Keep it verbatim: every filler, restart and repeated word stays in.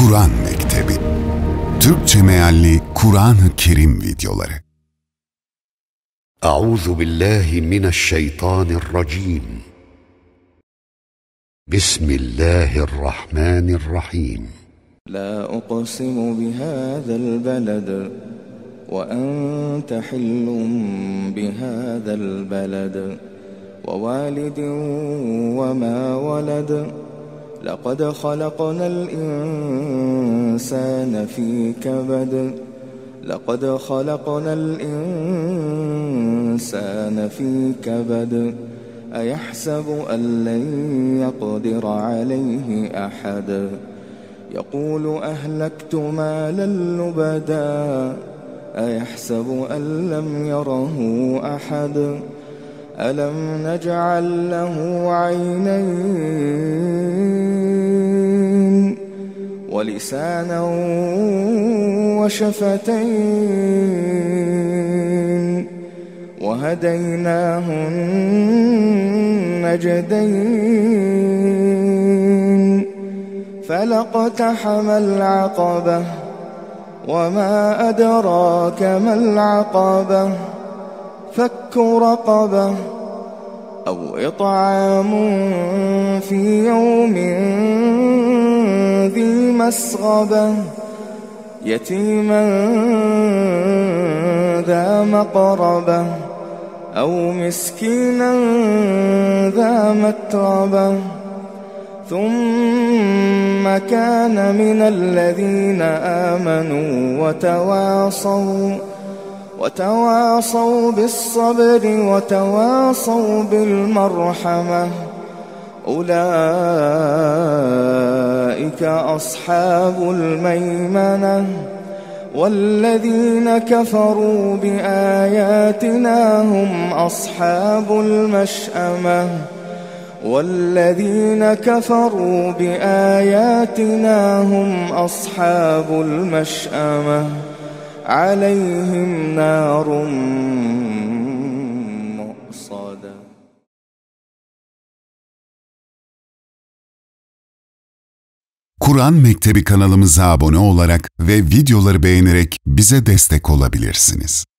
Kuran Mektebi Türkçe mealli Kur'an-ı Kerim videoları. Euzu billahi mineşşeytanirracim. Bismillahirrahmanirrahim. La uqsimu bihâzel beled ve ente hillum bihâzel beled ve validin ve mâ veled. لقد خلقنا الإنسان في كبد لقد خلقنا الإنسان في كبد أيحسب أن لن يقدر عليه أحد يقول أهلكت مالا لبدا أيحسب أن لم يره أحد ألم نجعل له عينين ولسانا وشفتين وهديناه النجدين فلاقتحم العقبة وما أدراك ما العقبة فك رقبة أو إطعام في يوم ذي مسغبة يتيما ذا مقربة أو مسكينا ذا متربة ثم كان من الذين آمنوا وتواصوا وتواصوا بالصبر وتواصوا بالمرحمة أولئك أصحاب الميمنة والذين كفروا بآياتنا هم أصحاب المشأمة والذين كفروا بآياتنا هم أصحاب المشأمة عليهم نار مؤصدة. Kuran Mektebi kanalımıza abone olarak ve videoları beğenerek bize destek olabilirsiniz.